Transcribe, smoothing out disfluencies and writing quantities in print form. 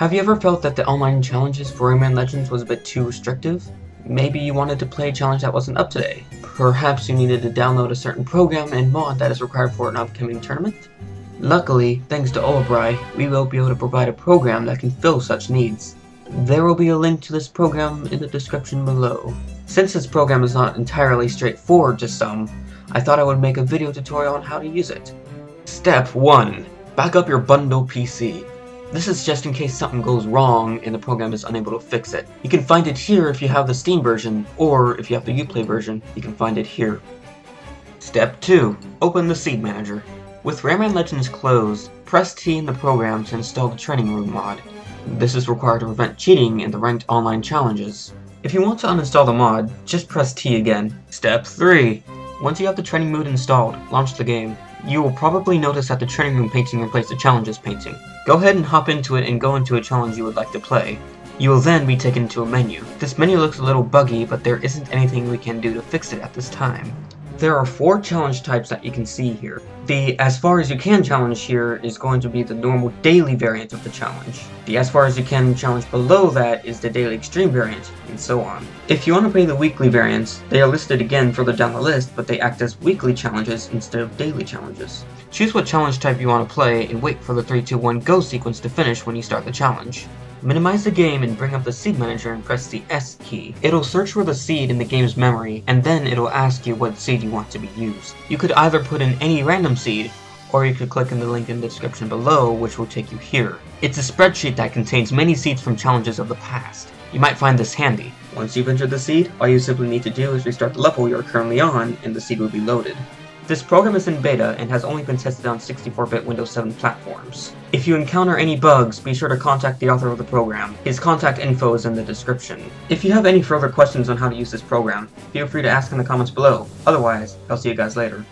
Have you ever felt that the online challenges for Rayman Legends was a bit too restrictive? Maybe you wanted to play a challenge that wasn't up today. Perhaps you needed to download a certain program and mod that is required for an upcoming tournament? Luckily, thanks to Olybri, we will be able to provide a program that can fill such needs. There will be a link to this program in the description below. Since this program is not entirely straightforward to some, I thought I would make a video tutorial on how to use it. Step 1. Back up your bundle PC. This is just in case something goes wrong and the program is unable to fix it. You can find it here if you have the Steam version, or if you have the UPlay version, you can find it here. Step 2. Open the Seed Manager. With Rayman Legends closed, press T in the program to install the Training Room mod. This is required to prevent cheating in the ranked online challenges. If you want to uninstall the mod, just press T again. Step 3. Once you have the training mode installed, launch the game. You will probably notice that the training room painting replaced the challenges painting. Go ahead and hop into it and go into a challenge you would like to play. You will then be taken to a menu. This menu looks a little buggy, but there isn't anything we can do to fix it at this time. There are 4 challenge types that you can see here. The As Far As You Can challenge here is going to be the normal daily variant of the challenge. The As Far As You Can challenge below that is the daily extreme variant, and so on. If you want to play the weekly variants, they are listed again further down the list, but they act as weekly challenges instead of daily challenges. Choose what challenge type you want to play and wait for the 3, 2, 1, go sequence to finish when you start the challenge. Minimize the game and bring up the seed manager and press the S key. It'll search for the seed in the game's memory, and then it'll ask you what seed you want to be used. You could either put in any random seed, or you could click in the link in the description below, which will take you here. It's a spreadsheet that contains many seeds from challenges of the past. You might find this handy. Once you've entered the seed, all you simply need to do is restart the level you're currently on, and the seed will be loaded. This program is in beta and has only been tested on 64-bit Windows 7 platforms. If you encounter any bugs, be sure to contact the author of the program. His contact info is in the description. If you have any further questions on how to use this program, feel free to ask in the comments below. Otherwise, I'll see you guys later.